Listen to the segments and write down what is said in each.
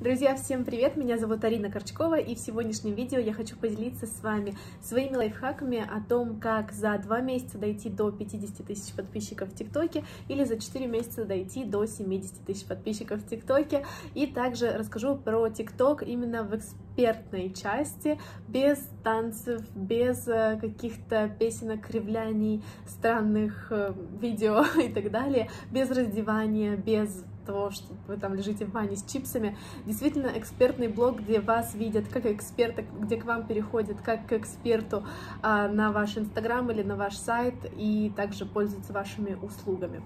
Друзья, всем привет! Меня зовут Арина Корчкова, и в сегодняшнем видео я хочу поделиться с вами своими лайфхаками о том, как за 2 месяца дойти до 50 тысяч подписчиков в ТикТоке или за 4 месяца дойти до 70 тысяч подписчиков в ТикТоке. И также расскажу про ТикТок именно в экспертной части, без танцев, без каких-то песенок, кривляний, странных видео и так далее, без раздевания, без того, что вы там лежите в ванне с чипсами. Действительно экспертный блог, где вас видят как эксперта, где к вам переходят как к эксперту на ваш Instagram или на ваш сайт и также пользуются вашими услугами.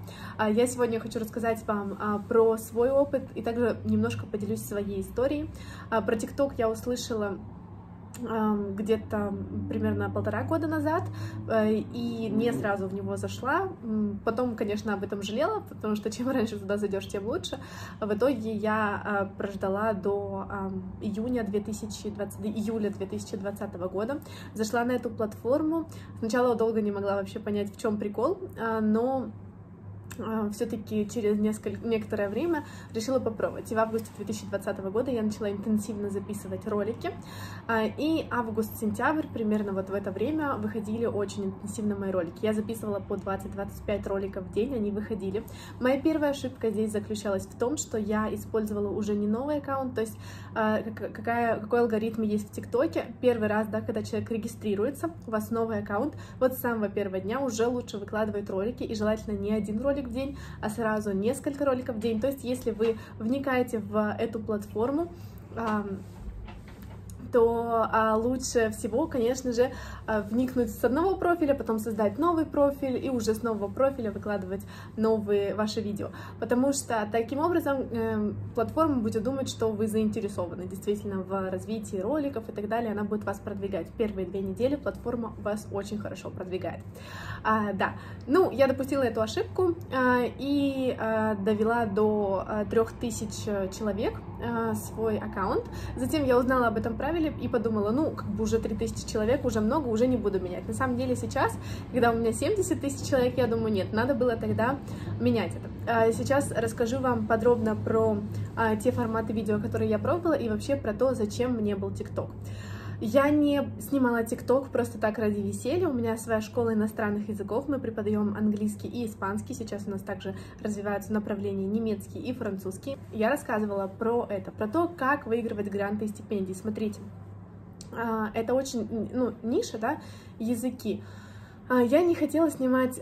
Я сегодня хочу рассказать вам про свой опыт и также немножко поделюсь своей историей. Про TikTok я услышала где-то примерно 1,5 года назад, и не сразу в него зашла. Потом, конечно, об этом жалела, потому что чем раньше туда зайдешь, тем лучше. В итоге я прождала до июля 2020 года. Зашла на эту платформу. Сначала долго не могла вообще понять, в чем прикол, но все-таки через некоторое время решила попробовать. И в августе 2020 года я начала интенсивно записывать ролики. И август-сентябрь, примерно вот в это время, выходили очень интенсивно мои ролики. Я записывала по 20-25 роликов в день, они выходили. Моя первая ошибка здесь заключалась в том, что я использовала уже не новый аккаунт, то есть какой алгоритм есть в ТикТоке. Первый раз, да, когда человек регистрируется, у вас новый аккаунт, вот с самого первого дня уже лучше выкладывать ролики, и желательно не один ролик в день, а сразу несколько роликов в день. То есть, если вы вникаете в эту платформу, то лучше всего, конечно же, вникнуть с одного профиля, потом создать новый профиль и уже с нового профиля выкладывать новые ваши видео. Потому что таким образом платформа будет думать, что вы заинтересованы действительно в развитии роликов и так далее. Она будет вас продвигать. Первые 2 недели платформа вас очень хорошо продвигает. Да, ну, я допустила эту ошибку и довела до 3000 человек свой аккаунт. Затем я узнала об этом правиле и подумала, ну, как бы уже 3000 человек, уже много, уже не буду менять. На самом деле сейчас, когда у меня 70 тысяч человек, я думаю, нет, надо было тогда менять это. Сейчас расскажу вам подробно про те форматы видео, которые я пробовала, и вообще про то, зачем мне был TikTok. Я не снимала TikTok просто так ради веселья, у меня своя школа иностранных языков, мы преподаем английский и испанский, сейчас у нас также развиваются направления немецкий и французский. Я рассказывала про это, про то, как выигрывать гранты и стипендии. Смотрите, это очень, ну, ниша, да, языки. Я не хотела снимать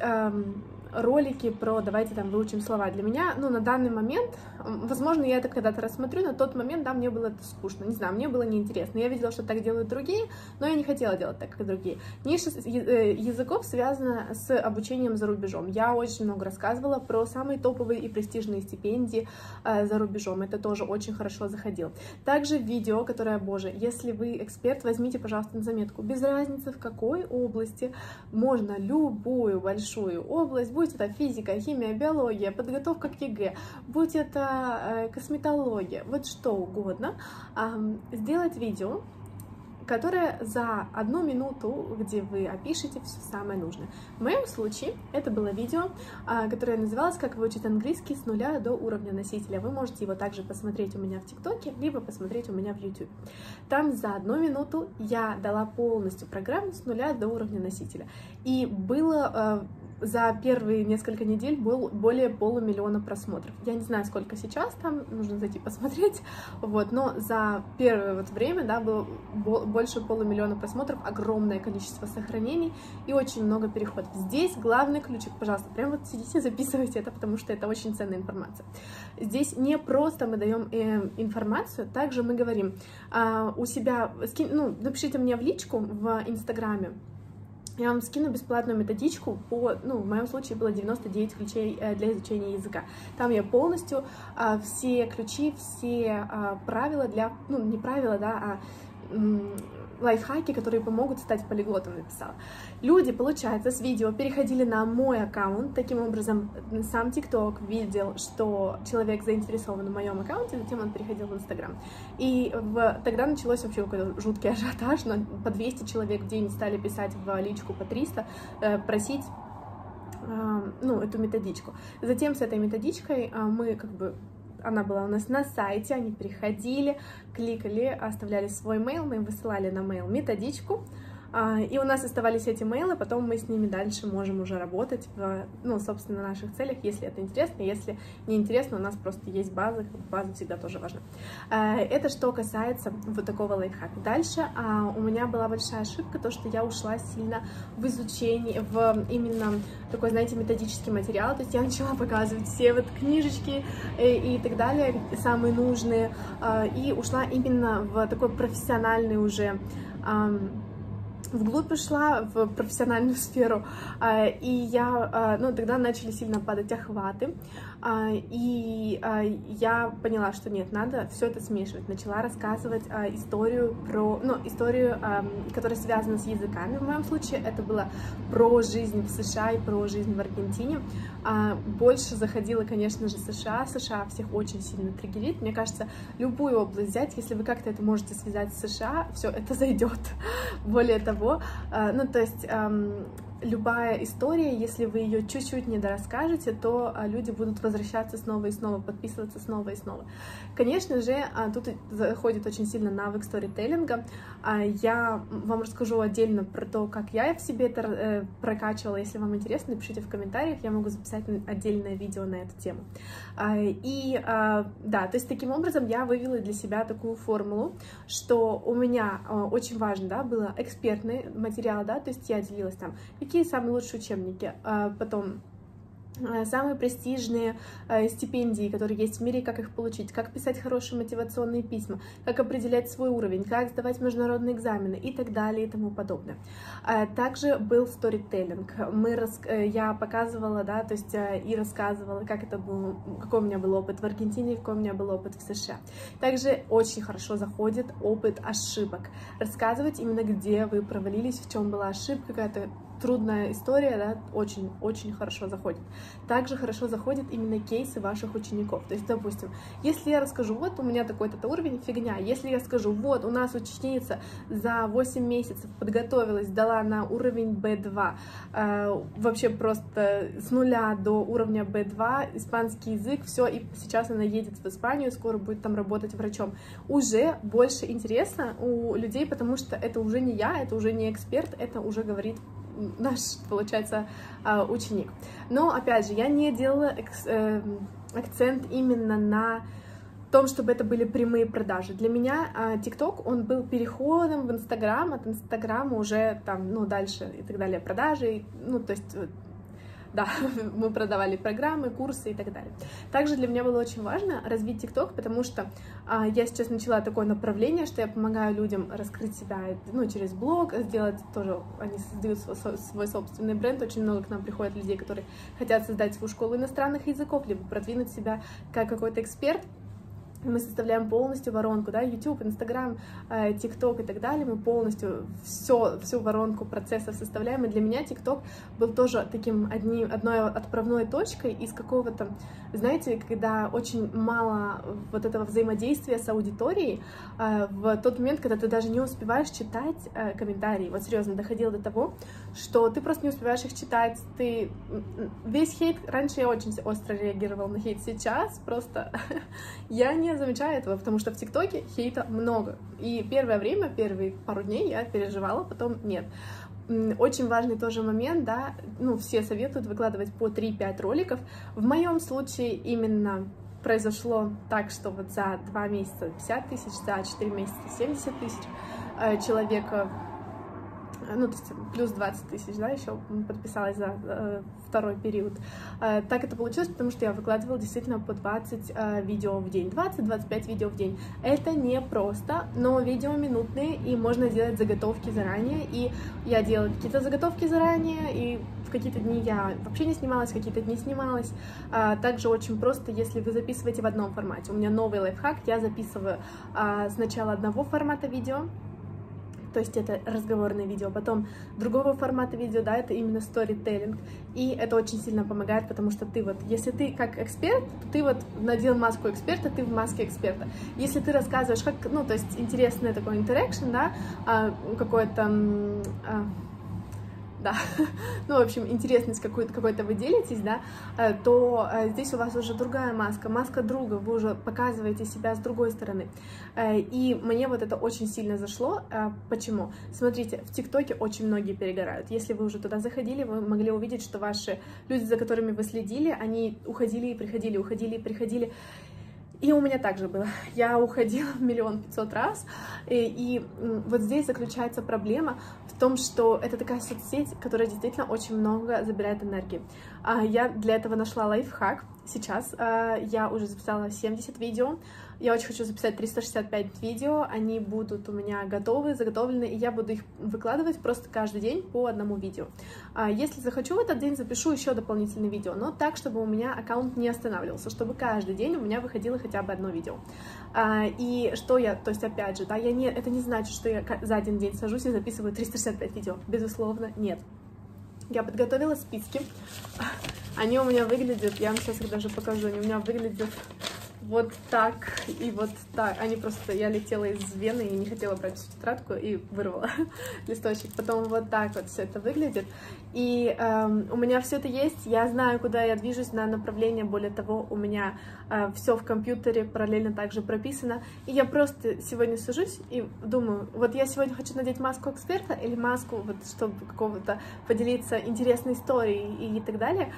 ролики про «давайте там выучим слова». Для меня, ну, на данный момент, возможно, я это когда-то рассмотрю, на тот момент, да, мне было это скучно, не знаю, мне было неинтересно. Я видела, что так делают другие, но я не хотела делать так, как другие. Ниша языков связана с обучением за рубежом. Я очень много рассказывала про самые топовые и престижные стипендии за рубежом. Это тоже очень хорошо заходило. Также видео, которое, боже, если вы эксперт, возьмите, пожалуйста, на заметку. Без разницы, в какой области, можно любую большую область, будь это физика, химия, биология, подготовка к ЕГЭ, будь это косметология, вот что угодно, сделать видео, которое за 1 минуту, где вы опишете все самое нужное. В моем случае это было видео, которое называлось «Как выучить английский с нуля до уровня носителя». Вы можете его также посмотреть у меня в ТикТоке, либо посмотреть у меня в YouTube. Там за 1 минуту я дала полностью программу с нуля до уровня носителя. И было за первые несколько недель было более 500 000 просмотров. Я не знаю, сколько сейчас там, нужно зайти посмотреть, вот, но за первое вот время, да, было больше 500 000 просмотров, огромное количество сохранений и очень много переходов. Здесь главный ключик, пожалуйста, прям вот сидите, записывайте это, потому что это очень ценная информация. Здесь не просто мы даем информацию, также мы говорим у себя, ну, напишите мне в личку в Инстаграме, я вам скину бесплатную методичку по, ну, в моем случае было 99 ключей для изучения языка. Там я полностью все ключи, все правила для, ну, не правила, да, а лайфхаки, которые помогут стать полиглотом, написала. Люди, получается, с видео переходили на мой аккаунт, таким образом сам TikTok видел, что человек заинтересован в моем аккаунте, затем он переходил в Instagram. И тогда началось вообще какой-то жуткий ажиотаж, по 200 человек в день стали писать в личку, по 300, просить, ну, эту методичку. Затем с этой методичкой мы как бы она была у нас на сайте, они приходили, кликали, оставляли свой мейл, мы им высылали на мейл методичку, и у нас оставались эти мейлы, потом мы с ними дальше можем уже работать в, ну, собственно, наших целях, если это интересно, если не интересно, у нас просто есть база всегда тоже важна. Это что касается вот такого лайфхака. Дальше у меня была большая ошибка, то, что я ушла сильно в изучении, в именно такой, знаете, методический материал, то есть я начала показывать все вот книжечки и так далее, самые нужные, и ушла именно в такой профессиональный уже, вглубь ушла в профессиональную сферу, и я, ну, тогда начали сильно падать охваты, и я поняла, что нет, надо все это смешивать. Начала рассказывать историю про, ну, историю, которая связана с языками. В моем случае это было про жизнь в США и про жизнь в Аргентине. Больше заходила, конечно же, США. США всех очень сильно триггерит. Мне кажется, любую область взять, если вы как-то это можете связать с США, все это зайдет. Более того, ну, то есть любая история, если вы ее чуть-чуть не дорасскажете, то люди будут возвращаться снова и снова, подписываться снова и снова. Конечно же, тут заходит очень сильно навык сторителлинга. Я вам расскажу отдельно про то, как я в себе это прокачивала. Если вам интересно, напишите в комментариях, я могу записать отдельное видео на эту тему. И да, то есть таким образом я вывела для себя такую формулу, что у меня очень важно, да, было экспертный материал, да, то есть я делилась там, какие самые лучшие учебники, потом самые престижные стипендии, которые есть в мире, как их получить, как писать хорошие мотивационные письма, как определять свой уровень, как сдавать международные экзамены и так далее и тому подобное. Также был сторителлинг. Я показывала, да, то есть и рассказывала, как это было, какой у меня был опыт в Аргентине, какой у меня был опыт в США. Также очень хорошо заходит опыт ошибок. Рассказывать именно, где вы провалились, в чем была ошибка, какая-то трудная история, да, очень-очень хорошо заходит. Также хорошо заходят именно кейсы ваших учеников. То есть, допустим, если я расскажу, вот у меня такой-то уровень, фигня. Если я скажу, вот у нас ученица за 8 месяцев подготовилась, дала на уровень B2, вообще просто с нуля до уровня B2, испанский язык, все, и сейчас она едет в Испанию, скоро будет там работать врачом. Уже больше интересно у людей, потому что это уже не я, это уже не эксперт, это уже говорит наш, получается, ученик. Но, опять же, я не делала акцент именно на том, чтобы это были прямые продажи. Для меня TikTok, он был переходом в Instagram, от Instagram уже там, ну, дальше и так далее, продажи, ну, то есть, да, мы продавали программы, курсы и так далее. Также для меня было очень важно развить TikTok, потому что я сейчас начала такое направление, что я помогаю людям раскрыть себя, ну, через блог, сделать тоже, они создают свой собственный бренд. Очень много к нам приходят людей, которые хотят создать свою школу иностранных языков, либо продвинуть себя как какой-то эксперт. Мы составляем полностью воронку, да, YouTube, Instagram, TikTok и так далее, мы полностью всю воронку процессов составляем, и для меня TikTok был тоже таким одной отправной точкой из какого-то, знаете, когда очень мало вот этого взаимодействия с аудиторией, в тот момент, когда ты даже не успеваешь читать комментарии, вот серьезно, доходило до того, что ты просто не успеваешь их читать, ты весь хейт, раньше я очень остро реагировала на хейт, сейчас просто я не замечаю этого, потому что в ТикТоке хейта много. И первое время, первые пару дней я переживала, потом нет. Очень важный тоже момент, да, ну, все советуют выкладывать по 3-5 роликов. В моем случае именно произошло так, что вот за 2 месяца 50 тысяч, за 4 месяца 70 тысяч человек, ну, то есть плюс 20 тысяч, да, еще подписалась за второй период. Так это получилось, потому что я выкладывала действительно по 20 видео в день, 20-25 видео в день. Это не просто, но видео минутные, и можно делать заготовки заранее, и я делала какие-то заготовки заранее, и в какие-то дни я вообще не снималась, в какие-то дни снималась. Также очень просто, если вы записываете в одном формате. У меня новый лайфхак, я записываю сначала одного формата видео, то есть это разговорное видео, потом другого формата видео, да, это именно сторителлинг, и это очень сильно помогает, потому что ты вот, если ты как эксперт, ты вот надел маску эксперта, ты в маске эксперта, если ты рассказываешь, как, ну, то есть интересный такой интеракшн, да, какой-то да, ну, в общем, интересность какой-то вы делитесь, да, то здесь у вас уже другая маска, маска друга, вы уже показываете себя с другой стороны. И мне вот это очень сильно зашло. Почему? Смотрите, в ТикТоке очень многие перегорают. Если вы уже туда заходили, вы могли увидеть, что ваши люди, за которыми вы следили, они уходили и приходили, уходили и приходили. И у меня также было. Я уходила 1 500 000 раз, и вот здесь заключается проблема в том, что это такая соцсеть, которая действительно очень много забирает энергии. Я для этого нашла лайфхак. Сейчас я уже записала 70 видео, я очень хочу записать 365 видео, они будут у меня готовы, заготовлены, и я буду их выкладывать просто каждый день по одному видео. Если захочу в этот день, запишу еще дополнительное видео, но так, чтобы у меня аккаунт не останавливался, чтобы каждый день у меня выходило хотя бы одно видео. И что я, то есть опять же, да, это не значит, что я за один день сажусь и записываю 365 видео, безусловно, нет. Я подготовила списки. Они у меня выглядят, я вам сейчас их даже покажу, они у меня выглядят вот так и вот так. Они просто, я летела из Вены и не хотела брать всю тетрадку и вырвала листочек. Потом вот так вот все это выглядит. И у меня все это есть, я знаю, куда я движусь на направление, более того, у меня все в компьютере параллельно также прописано. И я просто сегодня сажусь и думаю, вот я сегодня хочу надеть маску эксперта или маску, вот, чтобы какого-то поделиться интересной историей и так далее.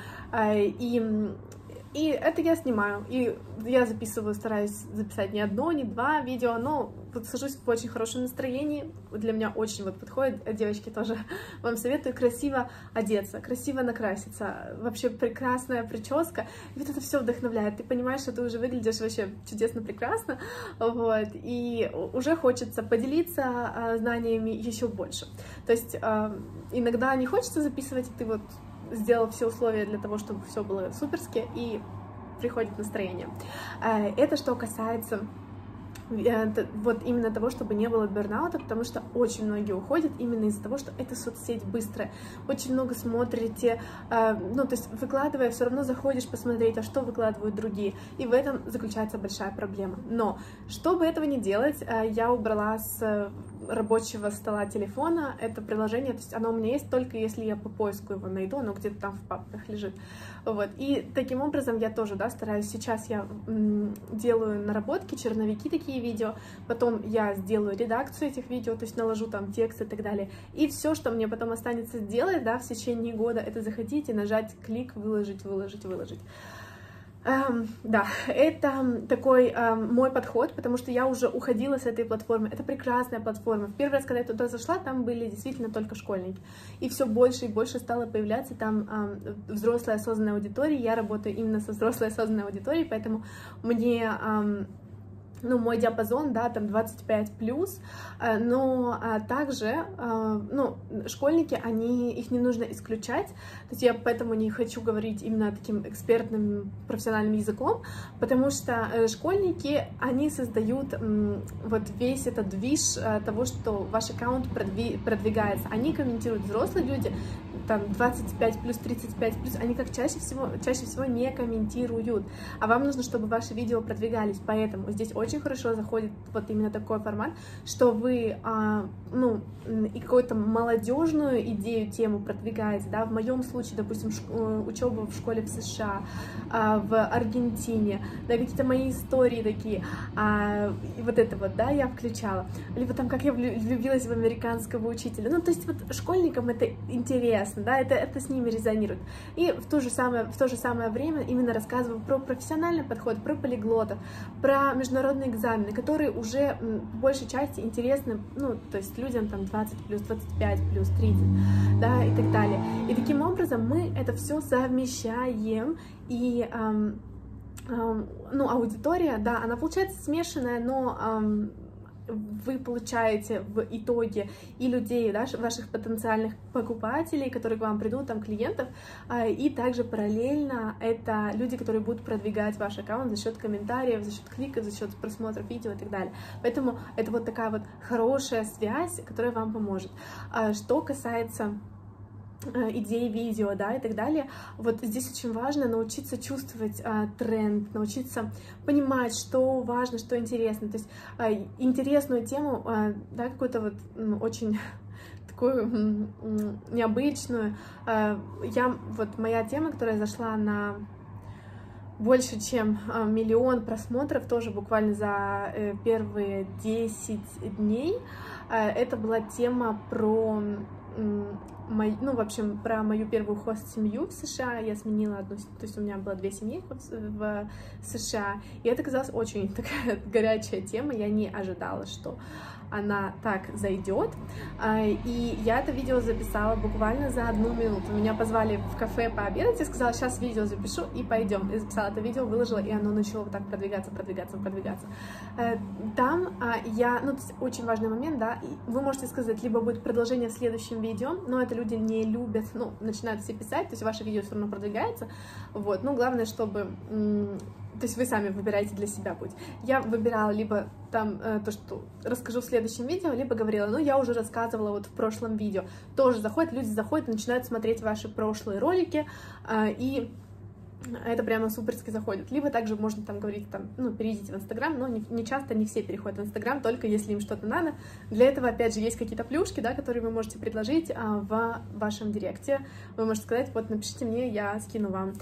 И это я снимаю, и я записываю, стараюсь записать не одно, не два видео, но вот сажусь в очень хорошем настроении, для меня очень вот подходит, девочки, тоже вам советую красиво одеться, красиво накраситься, вообще прекрасная прическа, и вот это все вдохновляет, ты понимаешь, что ты уже выглядишь вообще чудесно, прекрасно, вот, и уже хочется поделиться знаниями еще больше, то есть иногда не хочется записывать, и ты вот сделал все условия для того, чтобы все было суперски, и приходит настроение. Это что касается вот именно того, чтобы не было бернаута, потому что очень многие уходят именно из-за того, что это соцсеть быстрая. Очень много смотрите, ну, то есть выкладывая, все равно заходишь посмотреть, а что выкладывают другие. И в этом заключается большая проблема. Но, чтобы этого не делать, я убрала с рабочего стола телефона это приложение, то есть оно у меня есть только если я по поиску его найду, оно где-то там в папках лежит. Вот. И таким образом я тоже, да, стараюсь. Сейчас я делаю наработки, черновики такие видео, потом я сделаю редакцию этих видео, то есть наложу там текст и так далее. И все, что мне потом останется сделать, да, в течение года, это заходить и нажать клик, выложить, выложить, выложить. Да, это такой мой подход, потому что я уже уходила с этой платформы, это прекрасная платформа. В первый раз, когда я туда зашла, там были действительно только школьники, и все больше и больше стало появляться там взрослая осознанная аудитория, я работаю именно со взрослой осознанной аудиторией, поэтому мне... Ну, мой диапазон, да, там 25+, но также, ну, школьники, их не нужно исключать, то есть я поэтому не хочу говорить именно таким экспертным профессиональным языком, потому что школьники, они создают вот весь этот движ того, что ваш аккаунт продвигается, они комментируют, взрослые люди, там 25+, 35+, они как чаще всего не комментируют, а вам нужно, чтобы ваши видео продвигались, поэтому здесь очень хорошо заходит вот именно такой формат, что вы, ну, и какую-то молодежную идею, тему продвигаете, да, в моем случае, допустим, учеба в школе в США, в Аргентине, да, какие-то мои истории такие, вот это вот, да, я включала, либо там, как я влюбилась в американского учителя, ну, то есть вот школьникам это интересно, да, это с ними резонирует. И в то же самое время именно рассказываю про профессиональный подход, про полиглотов, про международные экзамены, которые уже в большей части интересны, ну, то есть людям там 20+, 25+, 30, да, и так далее. И таким образом мы это все совмещаем, и ну, аудитория, да, она получается смешанная, но вы получаете в итоге и людей, да, ваших потенциальных покупателей, которые к вам придут, там, клиентов, и также параллельно это люди, которые будут продвигать ваш аккаунт за счет комментариев, за счет кликов, за счет просмотров видео и так далее. Поэтому это вот такая вот хорошая связь, которая вам поможет. Что касается идеи видео, да, и так далее. Вот здесь очень важно научиться чувствовать тренд, научиться понимать, что важно, что интересно. То есть интересную тему, да, какую-то вот очень такую необычную. Моя тема, которая зашла на больше, чем 1 миллион просмотров, тоже буквально за первые 10 дней, это была тема про... про мою первую хост-семью в США. Я сменила одну, то есть у меня было 2 семьи в США, и это оказалась очень такая горячая тема, я не ожидала, что она так зайдет, и я это видео записала буквально за 1 минуту. Меня позвали в кафе пообедать, я сказала, сейчас видео запишу и пойдем. Я записала это видео, выложила, и оно начало вот так продвигаться. Там я, то есть очень важный момент, да, вы можете сказать, либо будет продолжение в следующем видео, но это люди не любят, начинают все писать, то есть ваше видео все равно продвигается, главное, чтобы... То есть вы сами выбираете для себя путь. Я выбирала либо там то, что расскажу в следующем видео, либо говорила, я уже рассказывала вот в прошлом видео. Тоже заходят, люди заходят, начинают смотреть ваши прошлые ролики, и это прямо суперски заходит. Либо также можно там говорить, перейдите в Инстаграм, но не часто, не все переходят в Инстаграм, только если им что-то надо. Для этого, опять же, есть какие-то плюшки, да, которые вы можете предложить в вашем директе. Вы можете сказать, вот напишите мне, я скину вам...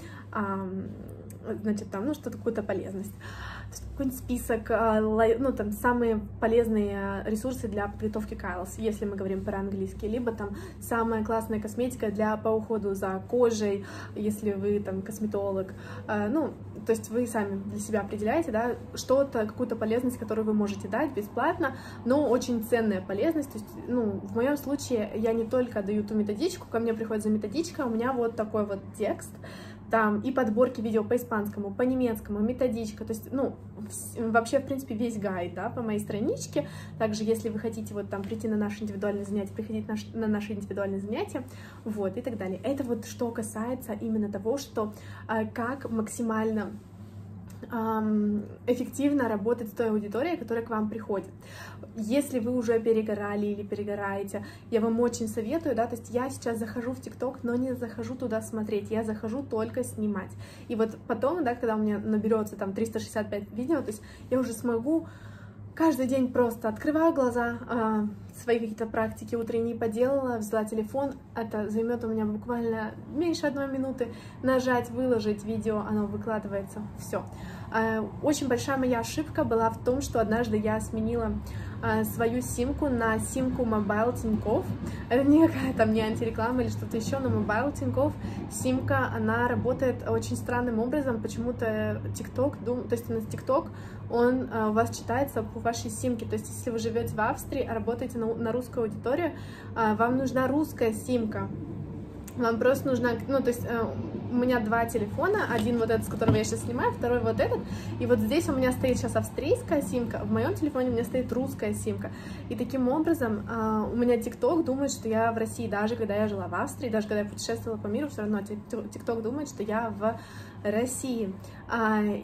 что-то, какую-то полезность, какой-нибудь список, самые полезные ресурсы для подготовки к IELTS, если мы говорим про английский, либо там самая классная косметика по уходу за кожей, если вы там косметолог, то есть вы сами для себя определяете, да, что-то, какую-то полезность, которую вы можете дать бесплатно, но очень ценная полезность, то есть, в моем случае я не только даю ту методичку, ко мне приходит за методичкой, у меня вот такой вот текст, там и подборки видео по испанскому, по немецкому, методичка, то есть, вообще, в принципе, весь гайд, да, по моей страничке. Также, если вы хотите прийти на наши индивидуальные занятия, приходить на наши индивидуальные занятия, и так далее. Это что касается именно того, что как максимально эффективно работать с той аудиторией, которая к вам приходит. Если вы уже перегорали или перегораете, я вам очень советую, да, то есть я сейчас захожу в TikTok, но не захожу туда смотреть, я захожу только снимать. И вот потом, да, когда у меня наберется там 365 видео, то есть я уже смогу каждый день просто открываю глаза, свои какие-то практики утренние поделала, взяла телефон, это займет у меня буквально меньше 1 минуты, нажать, выложить видео, оно выкладывается, все. Очень большая моя ошибка была в том, что однажды я сменила свою симку на симку Мобайл Тинькофф. Это никакая там не антиреклама или что-то еще, но Мобайл Тинькофф симка, она работает очень странным образом, почему-то TikTok, то есть у нас TikTok, он у вас читается по вашей симке, то есть если вы живете в Австрии, а работаете на русскую аудиторию, вам нужна русская симка. Вам просто нужна, у меня 2 телефона, один вот этот, с которого я сейчас снимаю, второй вот этот, и вот здесь у меня стоит сейчас австрийская симка, в моем телефоне у меня стоит русская симка, и таким образом у меня TikTok думает, что я в России, даже когда я жила в Австрии, даже когда я путешествовала по миру, все равно TikTok думает, что я в России,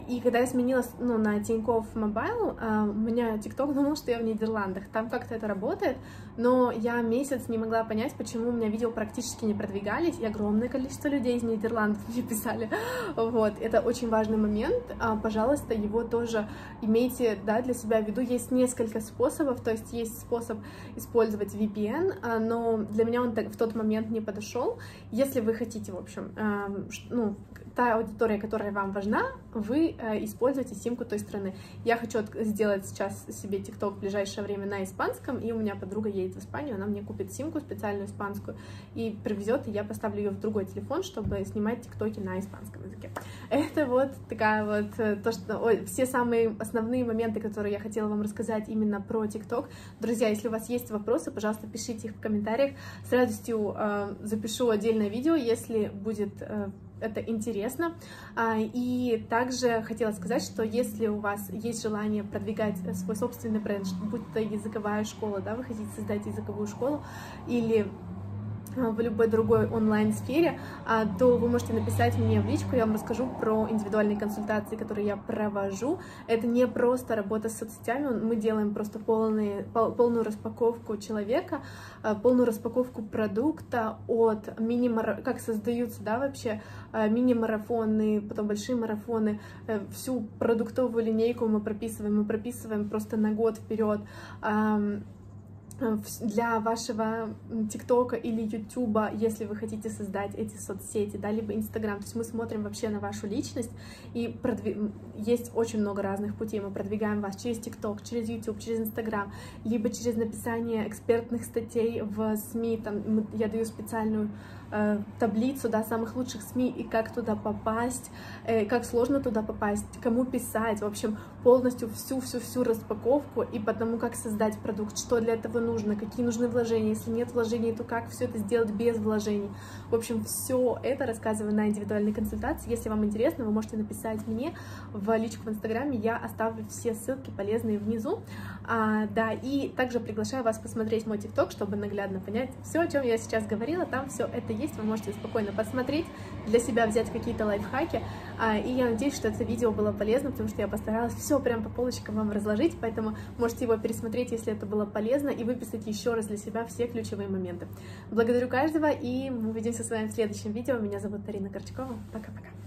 и когда я сменилась на Тинькофф Мобайл, у меня TikTok думал, что я в Нидерландах, там как-то это работает, но я месяц не могла понять, почему у меня видео практически не продвигается, и огромное количество людей из Нидерландов мне писали. Это очень важный момент, пожалуйста, его тоже имейте, да, для себя в виду. Есть несколько способов, то есть есть способ использовать VPN, но для меня он в тот момент не подошел. Если вы хотите, в общем, та аудитория, которая вам важна, вы используете симку той страны. Я хочу сделать сейчас себе TikTok в ближайшее время на испанском, и у меня подруга едет в Испанию, она мне купит симку специальную испанскую и привезет, и я поставлю ее в другой телефон, чтобы снимать тиктоки на испанском языке. Это все самые основные моменты, которые я хотела вам рассказать именно про TikTok. Друзья, если у вас есть вопросы, пожалуйста, пишите их в комментариях. С радостью запишу отдельное видео, если будет... это интересно. И также хотела сказать, что если у вас есть желание продвигать свой собственный бренд, будь то языковая школа, да, вы хотите создать языковую школу или в любой другой онлайн-сфере, то вы можете написать мне в личку, я вам расскажу про индивидуальные консультации, которые я провожу. Это не просто работа с соцсетями, мы делаем просто полную распаковку человека, полную распаковку продукта от как создаются, да, вообще мини-марафоны, потом большие марафоны, всю продуктовую линейку мы прописываем просто на год вперед. для вашего ТикТока или Ютуба, если вы хотите создать эти соцсети, да, либо Инстаграм. То есть мы смотрим вообще на вашу личность, и есть очень много разных путей. Мы продвигаем вас через ТикТок, через Ютуб, через Инстаграм, либо через написание экспертных статей в СМИ. Там я даю специальную таблицу, да, самых лучших СМИ и как туда попасть, как сложно туда попасть, кому писать, в общем, полностью всю распаковку и потому, как создать продукт, что для этого нужно, какие нужны вложения, если нет вложений, то как все это сделать без вложений. В общем, все это рассказываю на индивидуальной консультации. Если вам интересно, вы можете написать мне в личку в Инстаграме, я оставлю все ссылки полезные внизу. Да, и также приглашаю вас посмотреть мой ТикТок, чтобы наглядно понять все, о чем я сейчас говорила, там все это есть, вы можете спокойно посмотреть, для себя взять какие-то лайфхаки, и я надеюсь, что это видео было полезно, потому что я постаралась все прям по полочкам вам разложить, поэтому можете его пересмотреть, если это было полезно, и выписать еще раз для себя все ключевые моменты. Благодарю каждого, и мы увидимся с вами в следующем видео. Меня зовут Арина Корчкова. Пока-пока!